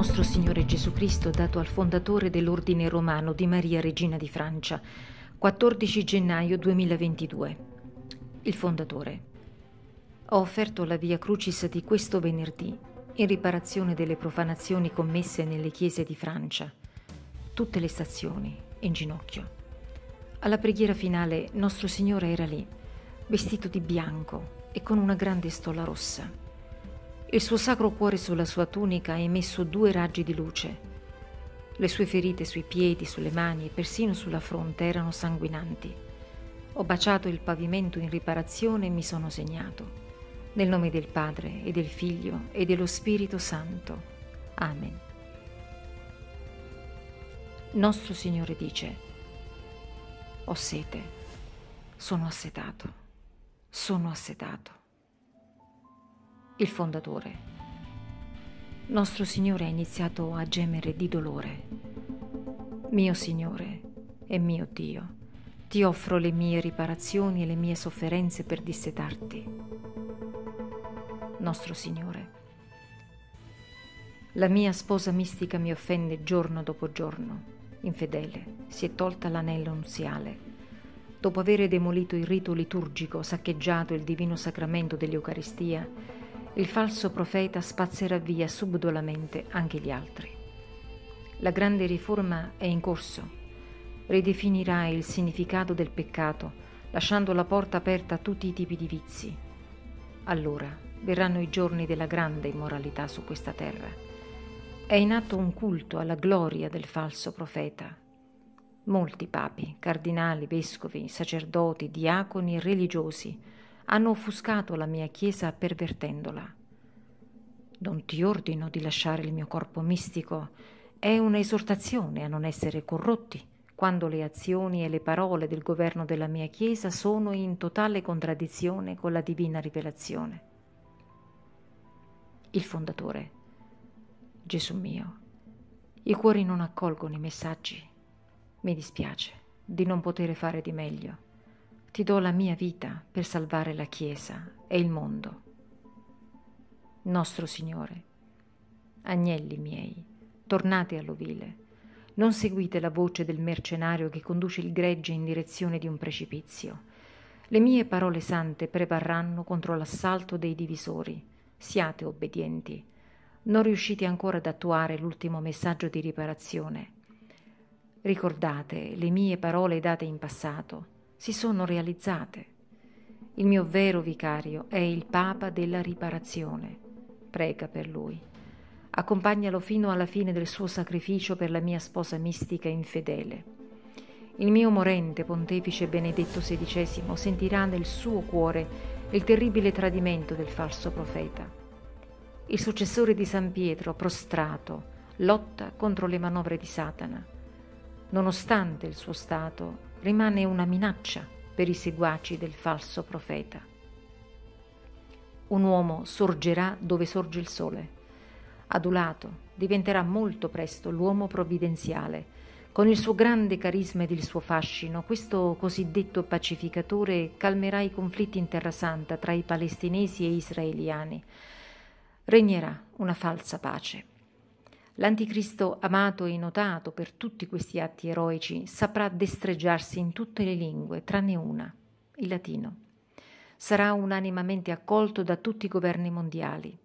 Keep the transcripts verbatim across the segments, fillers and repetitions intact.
Nostro Signore Gesù Cristo dato al fondatore dell'Ordine Romano di Maria Regina di Francia, quattordici gennaio duemilaventidue. Il fondatore. Ho offerto la Via Crucis di questo venerdì in riparazione delle profanazioni commesse nelle chiese di Francia. Tutte le stazioni in ginocchio. Alla preghiera finale Nostro Signore era lì, vestito di bianco e con una grande stola rossa. Il suo sacro cuore sulla sua tunica ha emesso due raggi di luce. Le sue ferite sui piedi, sulle mani e persino sulla fronte erano sanguinanti. Ho baciato il pavimento in riparazione e mi sono segnato. Nel nome del Padre e del Figlio e dello Spirito Santo. Amen. Nostro Signore dice: ho sete, sono assetato, sono assetato. Il fondatore. Nostro Signore ha iniziato a gemere di dolore. Mio Signore e mio Dio, ti offro le mie riparazioni e le mie sofferenze per dissetarti. Nostro Signore. La mia sposa mistica mi offende giorno dopo giorno. Infedele, si è tolta l'anello nuziale. Dopo aver demolito il rito liturgico, saccheggiato il divino sacramento dell'Eucaristia, il falso profeta spazzerà via subdolamente anche gli altri. La grande riforma è in corso. Ridefinirà il significato del peccato, lasciando la porta aperta a tutti i tipi di vizi. Allora verranno i giorni della grande immoralità su questa terra. È in atto un culto alla gloria del falso profeta. Molti papi, cardinali, vescovi, sacerdoti, diaconi e religiosi hanno offuscato la mia Chiesa pervertendola. Non ti ordino di lasciare il mio corpo mistico, è una esortazione a non essere corrotti, quando le azioni e le parole del governo della mia Chiesa sono in totale contraddizione con la divina rivelazione. Il fondatore. Gesù mio, i cuori non accolgono i messaggi. Mi dispiace di non poter fare di meglio. Ti do la mia vita per salvare la Chiesa e il mondo. Nostro Signore, agnelli miei, tornate all'ovile. Non seguite la voce del mercenario che conduce il gregge in direzione di un precipizio. Le mie parole sante prevarranno contro l'assalto dei divisori. Siate obbedienti. Non riuscite ancora ad attuare l'ultimo messaggio di riparazione. Ricordate le mie parole date in passato. Si sono realizzate. Il mio vero vicario è il Papa della Riparazione. Prega per lui. Accompagnalo fino alla fine del suo sacrificio per la mia sposa mistica infedele. Il mio morente pontefice Benedetto sedicesimo sentirà nel suo cuore il terribile tradimento del falso profeta. Il successore di San Pietro, prostrato, lotta contro le manovre di Satana. Nonostante il suo stato, rimane una minaccia per i seguaci del falso profeta. Un uomo sorgerà dove sorge il sole. Adulato, diventerà molto presto l'uomo provvidenziale. Con il suo grande carisma ed il suo fascino, questo cosiddetto pacificatore calmerà i conflitti in Terra Santa tra i palestinesi e israeliani. Regnerà una falsa pace. L'anticristo, amato e notato per tutti questi atti eroici, saprà destreggiarsi in tutte le lingue, tranne una, il latino. Sarà unanimemente accolto da tutti i governi mondiali.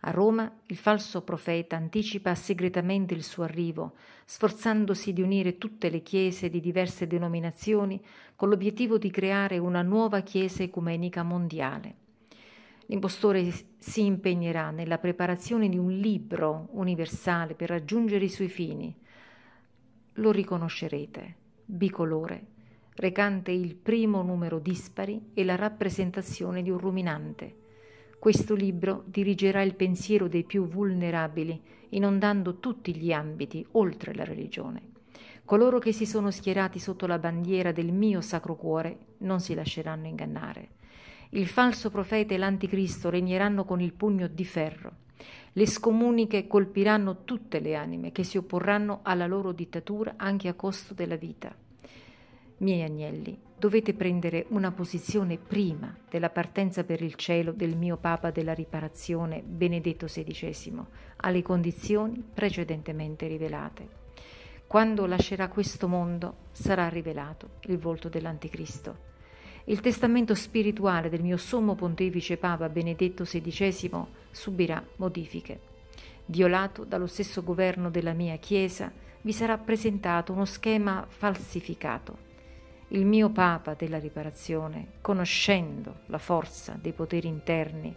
A Roma il falso profeta anticipa segretamente il suo arrivo, sforzandosi di unire tutte le chiese di diverse denominazioni con l'obiettivo di creare una nuova chiesa ecumenica mondiale. L'impostore si impegnerà nella preparazione di un libro universale per raggiungere i suoi fini. Lo riconoscerete, bicolore, recante il primo numero dispari e la rappresentazione di un ruminante. Questo libro dirigerà il pensiero dei più vulnerabili, inondando tutti gli ambiti, oltre la religione. Coloro che si sono schierati sotto la bandiera del mio Sacro Cuore non si lasceranno ingannare. Il falso profeta e l'anticristo regneranno con il pugno di ferro. Le scomuniche colpiranno tutte le anime che si opporranno alla loro dittatura anche a costo della vita. Miei agnelli, dovete prendere una posizione prima della partenza per il cielo del mio Papa della Riparazione, Benedetto sedicesimo, alle condizioni precedentemente rivelate. Quando lascerà questo mondo sarà rivelato il volto dell'Anticristo. Il testamento spirituale del mio sommo pontefice Papa Benedetto sedicesimo subirà modifiche. Violato dallo stesso governo della mia Chiesa, vi sarà presentato uno schema falsificato. Il mio Papa della Riparazione, conoscendo la forza dei poteri interni,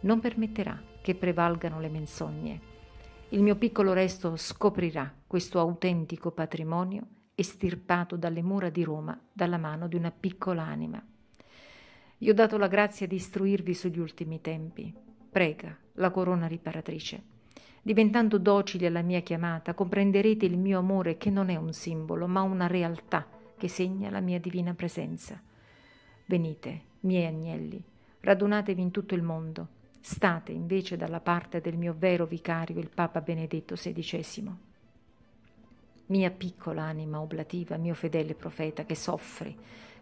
non permetterà che prevalgano le menzogne. Il mio piccolo resto scoprirà questo autentico patrimonio estirpato dalle mura di Roma dalla mano di una piccola anima. Vi ho dato la grazia di istruirvi sugli ultimi tempi. Prega la corona riparatrice. Diventando docili alla mia chiamata, comprenderete il mio amore che non è un simbolo, ma una realtà che segna la mia divina presenza. Venite, miei agnelli, radunatevi in tutto il mondo. State invece dalla parte del mio vero vicario, il Papa Benedetto sedicesimo. Mia piccola anima oblativa, mio fedele profeta che soffri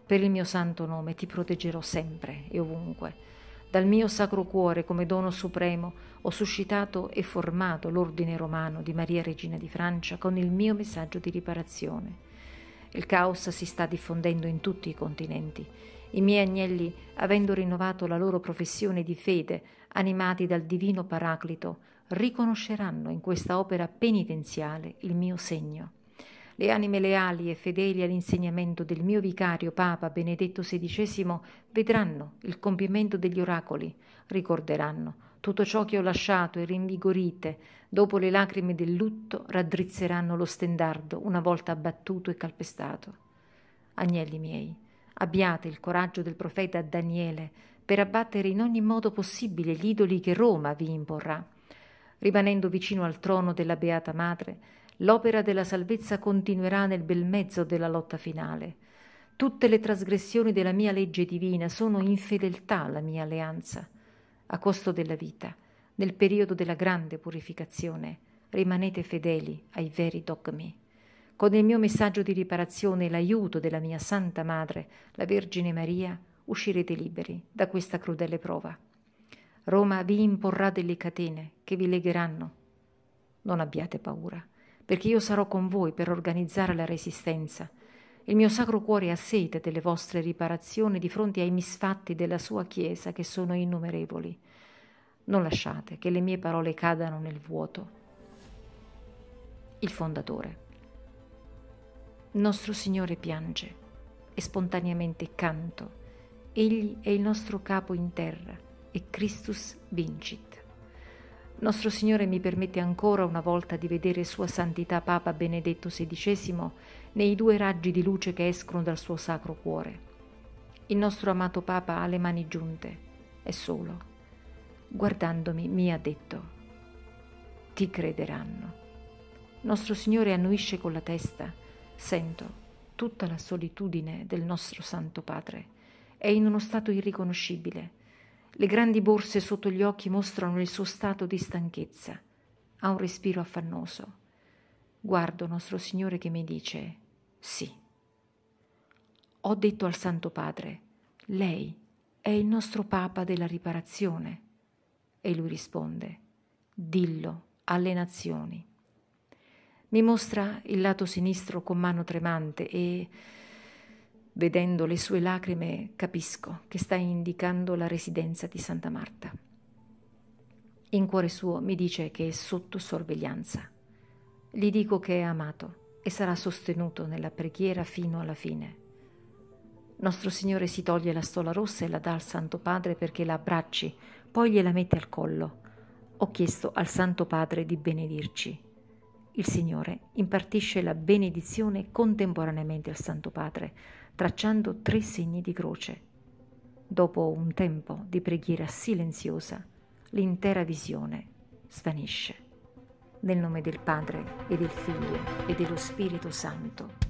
per il mio santo nome, ti proteggerò sempre e ovunque. Dal mio sacro cuore, come dono supremo, ho suscitato e formato l'ordine romano di Maria Regina di Francia con il mio messaggio di riparazione. Il caos si sta diffondendo in tutti i continenti. I miei agnelli, avendo rinnovato la loro professione di fede, animati dal divino Paraclito, riconosceranno in questa opera penitenziale il mio segno. Le anime leali e fedeli all'insegnamento del mio vicario Papa Benedetto sedicesimo vedranno il compimento degli oracoli, ricorderanno tutto ciò che ho lasciato e rinvigorite, dopo le lacrime del lutto raddrizzeranno lo stendardo una volta abbattuto e calpestato. Agnelli miei, abbiate il coraggio del profeta Daniele per abbattere in ogni modo possibile gli idoli che Roma vi imporrà. Rimanendo vicino al trono della Beata Madre, l'opera della salvezza continuerà nel bel mezzo della lotta finale. Tutte le trasgressioni della mia legge divina sono infedeltà alla mia alleanza. A costo della vita, nel periodo della grande purificazione, rimanete fedeli ai veri dogmi. Con il mio messaggio di riparazione e l'aiuto della mia Santa Madre, la Vergine Maria, uscirete liberi da questa crudele prova. Roma vi imporrà delle catene che vi legheranno. Non abbiate paura, perché io sarò con voi per organizzare la resistenza. Il mio Sacro Cuore ha sete delle vostre riparazioni di fronte ai misfatti della sua Chiesa che sono innumerevoli. Non lasciate che le mie parole cadano nel vuoto. Il Fondatore. Nostro Signore piange e spontaneamente canto. Egli è il nostro capo in terra e Christus vincit. Nostro Signore mi permette ancora una volta di vedere Sua Santità Papa Benedetto sedicesimo nei due raggi di luce che escono dal suo sacro cuore. Il nostro amato Papa ha le mani giunte, è solo. Guardandomi mi ha detto: ti crederanno. Nostro Signore annuisce con la testa. Sento tutta la solitudine del nostro Santo Padre. È in uno stato irriconoscibile. Le grandi borse sotto gli occhi mostrano il suo stato di stanchezza. Ha un respiro affannoso. Guardo Nostro Signore che mi dice: sì. Ho detto al Santo Padre: lei è il nostro Papa della Riparazione. E lui risponde: dillo alle nazioni. Mi mostra il lato sinistro con mano tremante e... vedendo le sue lacrime capisco che sta indicando la residenza di Santa Marta. In cuore suo mi dice che è sotto sorveglianza. Gli dico che è amato e sarà sostenuto nella preghiera fino alla fine. Nostro Signore si toglie la stola rossa e la dà al Santo Padre perché la abbracci, poi gliela mette al collo. Ho chiesto al Santo Padre di benedirci. Il Signore impartisce la benedizione contemporaneamente al Santo Padre, tracciando tre segni di croce. dopo un tempo di preghiera silenziosa, l'intera visione svanisce. Nel nome del Padre e del Figlio e dello Spirito Santo.